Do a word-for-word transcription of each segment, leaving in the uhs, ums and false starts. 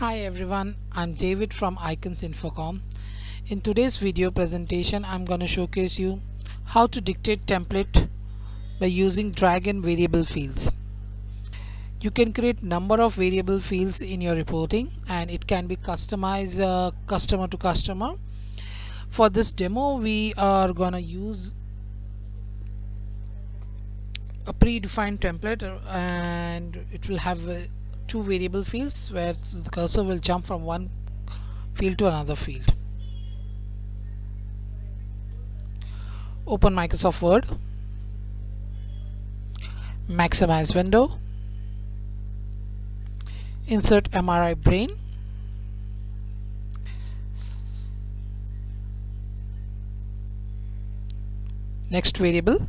Hi everyone, I'm David from Icons Infocom. In today's video presentation, I'm going to showcase you how to dictate template by using Dragon variable fields. You can create number of variable fields in your reporting and it can be customized uh, customer to customer. For this demo, we are going to use a predefined template and it will have a two variable fields where the cursor will jump from one field to another field. Open Microsoft Word, maximize window, insert M R I brain, next variable.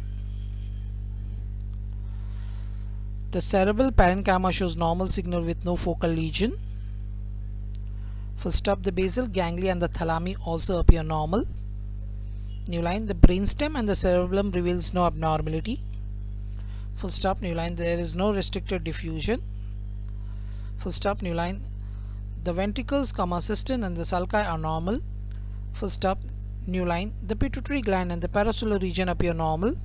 The cerebral parenchyma shows normal signal with no focal lesion. First up, the basal ganglia and the thalami also appear normal. New line, the brainstem and the cerebellum reveals no abnormality. First up, new line, there is no restricted diffusion. First up, new line, the ventricles, cystin and the sulci are normal. First up, new line, the pituitary gland and the paracelial region appear normal.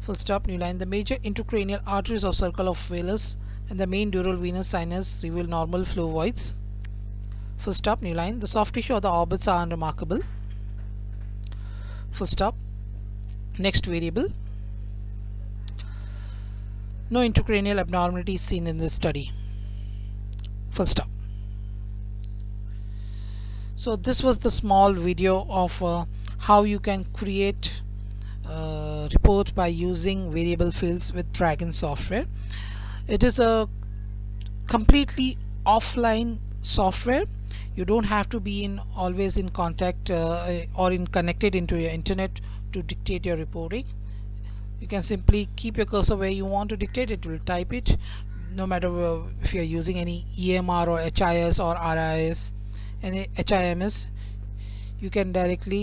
First up, new line, the major intracranial arteries of circle of Valles and the main dural venous sinus reveal normal flow voids. First up, new line, the soft tissue of the orbits are unremarkable. First up, next variable. No intracranial abnormality is seen in this study. First up. So this was the small video of uh, how you can create Uh, report by using variable fields with Dragon software. It is a completely offline software. You don't have to be in always in contact uh, or in connected into your internet to dictate your reporting. You can simply keep your cursor where you want to dictate it. It will type it no matter if you are using any E M R or H I S or R I S and H I M S. You can directly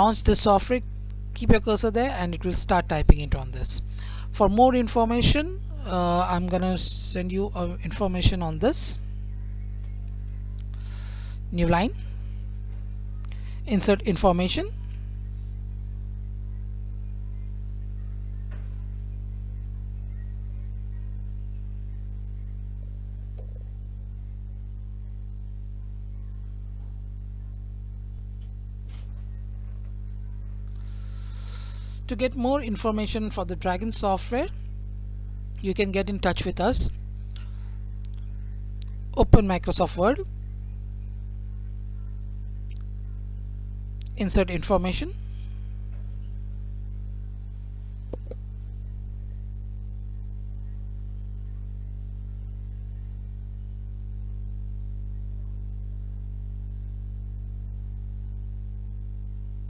launch the software, keep your cursor there and it will start typing it on this. For more information, uh, I'm gonna send you uh, information on this. New line, insert information, to get more information for the Dragon software, you can get in touch with us. Open Microsoft Word, insert information.